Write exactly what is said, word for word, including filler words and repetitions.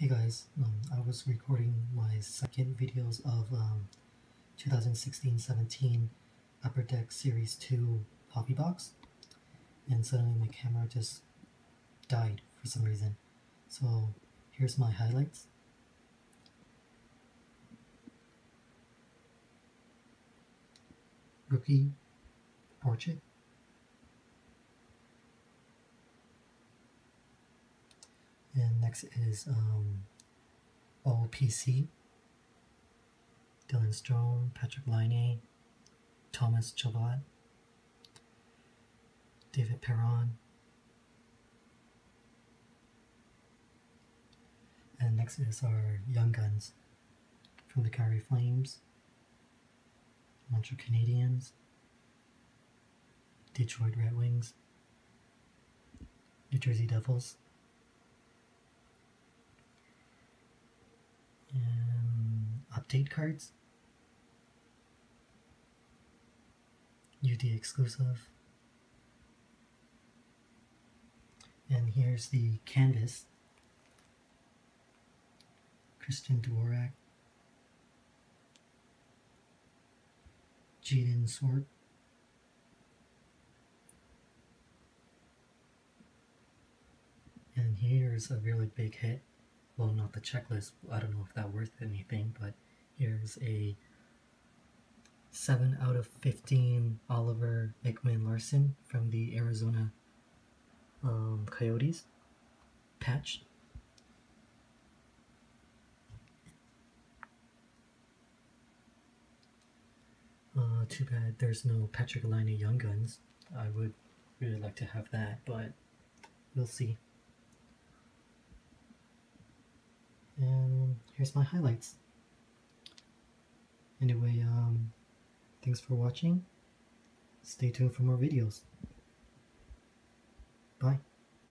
Hey guys, um, I was recording my second videos of um, twenty sixteen seventeen Upper Deck Series two hobby box, and suddenly my camera just died for some reason. So here's my highlights. Rookie Portrait, and next is um, O P C, Dylan Strome, Patrik Laine, Thomas Chabot, David Perron, and next is our Young Guns from the Calgary Flames, Montreal Canadiens, Detroit Red Wings, New Jersey Devils, and update cards, U D Exclusive, and here's the Canvas, Christian Dvorak, Jaden Swart, and here's a really big hit. Well, not the checklist, I don't know if that worth anything, but here's a seven out of fifteen Oliver Ekman-Larsson from the Arizona um, Coyotes patch. Uh, too bad there's no Patrik Laine Young Guns. I would really like to have that, but we'll see. And here's my highlights. Anyway, um, thanks for watching. Stay tuned for more videos.